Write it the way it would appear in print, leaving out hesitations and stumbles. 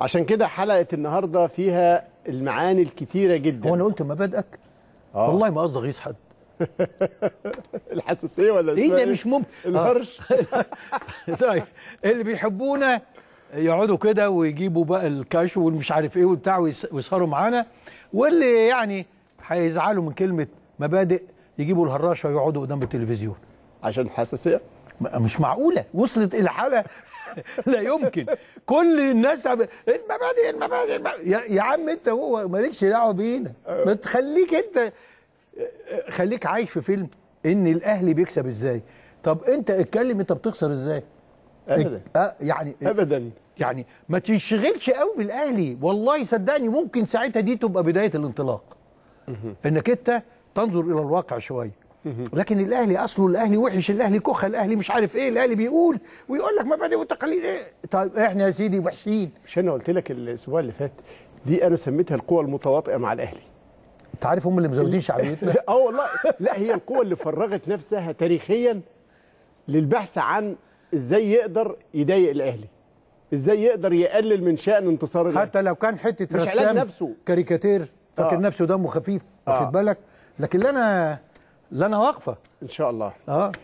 عشان كده حلقه النهارده فيها المعاني الكتيره جدا. هو انا قلت مبادئك؟ والله ما قصدي اغيظ حد. الحساسيه ولا ايه ده؟ مش ممكن الهرش. طيب اللي بيحبونا يقعدوا كده ويجيبوا بقى الكشف والمش عارف ايه وبتاع ويسهروا معانا، واللي يعني هيزعلوا من كلمه مبادئ يجيبوا الهراشه ويقعدوا قدام التلفزيون عشان الحساسيه. مش معقوله وصلت الى حاله لا يمكن. كل الناس المبادئ المبادئ المبادئ. يا عم انت هو مالكش دعوه بينا، ما تخليك انت خليك عايش في فيلم ان الاهلي بيكسب ازاي. طب انت اتكلم انت بتخسر ازاي. ابدا يعني ابدا يعني ما تشغلش قوي بالاهلي. والله صدقني ممكن ساعتها دي تبقى بدايه الانطلاق انك انت تنظر الى الواقع شويه. لكن الاهلي اصله، الاهلي وحش، الاهلي كخه، الاهلي مش عارف ايه، الاهلي بيقول ويقول لك مبادئ وتقاليد ايه. طيب احنا يا سيدي وحشين. مش انا قلت لك الاسبوع اللي فات دي انا سميتها القوه المتواطئه مع الاهلي. انت عارف هم اللي مزودين شعبيتنا. والله لا، هي القوه اللي فرغت نفسها تاريخيا للبحث عن ازاي يقدر يضايق الاهلي، ازاي يقدر يقلل من شأن انتصار الاهلي. حتى لو كان حته رسام كاريكاتير فاكر نفسه دمه خفيف، واخد بالك. لكن لا انا واقفه ان شاء الله.